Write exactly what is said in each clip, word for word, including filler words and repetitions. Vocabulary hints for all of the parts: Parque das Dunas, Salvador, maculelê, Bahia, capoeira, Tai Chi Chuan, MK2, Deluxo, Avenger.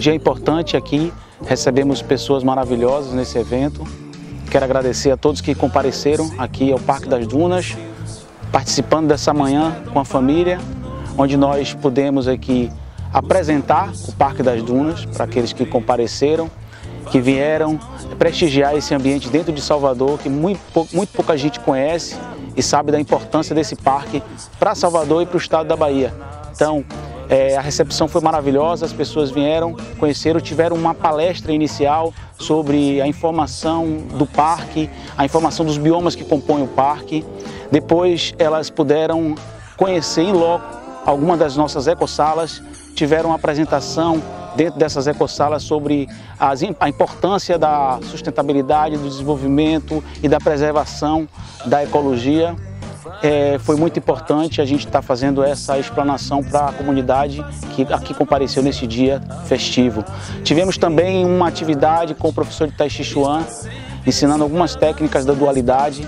dia importante aqui, recebemos pessoas maravilhosas nesse evento. Quero agradecer a todos que compareceram aqui ao Parque das Dunas, participando dessa manhã com a família, onde nós pudemos aqui apresentar o Parque das Dunas para aqueles que compareceram, que vieram prestigiar esse ambiente dentro de Salvador, que muito, muito pouca gente conhece e sabe da importância desse parque para Salvador e para o estado da Bahia. Então, é, a recepção foi maravilhosa, as pessoas vieram, conheceram, tiveram uma palestra inicial sobre a informação do parque, a informação dos biomas que compõem o parque. Depois, elas puderam conhecer em loco algumas das nossas ecossalas, tiveram uma apresentação dentro dessas ecossalas sobre as, a importância da sustentabilidade, do desenvolvimento e da preservação da ecologia. É, foi muito importante a gente estar tá fazendo essa explanação para a comunidade que aqui compareceu nesse dia festivo. Tivemos também uma atividade com o professor de Tai Chi Chuan, ensinando algumas técnicas da dualidade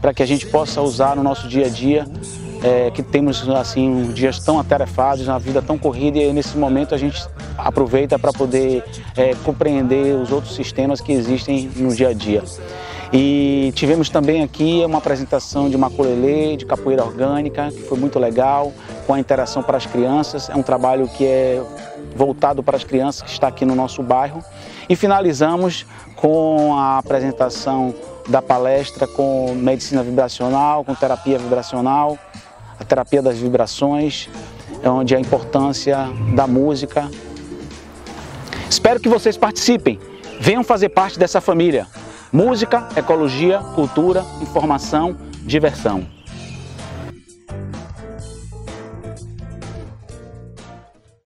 para que a gente possa usar no nosso dia a dia. É, que temos assim dias tão atarefados, uma vida tão corrida, e nesse momento a gente aproveita para poder é, compreender os outros sistemas que existem no dia a dia. E tivemos também aqui uma apresentação de maculelê, de capoeira orgânica, que foi muito legal, com a interação para as crianças. É um trabalho que é voltado para as crianças, que está aqui no nosso bairro. E finalizamos com a apresentação da palestra com medicina vibracional, com terapia vibracional, a terapia das vibrações, onde a importância da música. Espero que vocês participem, venham fazer parte dessa família. Música, ecologia, cultura, informação, diversão.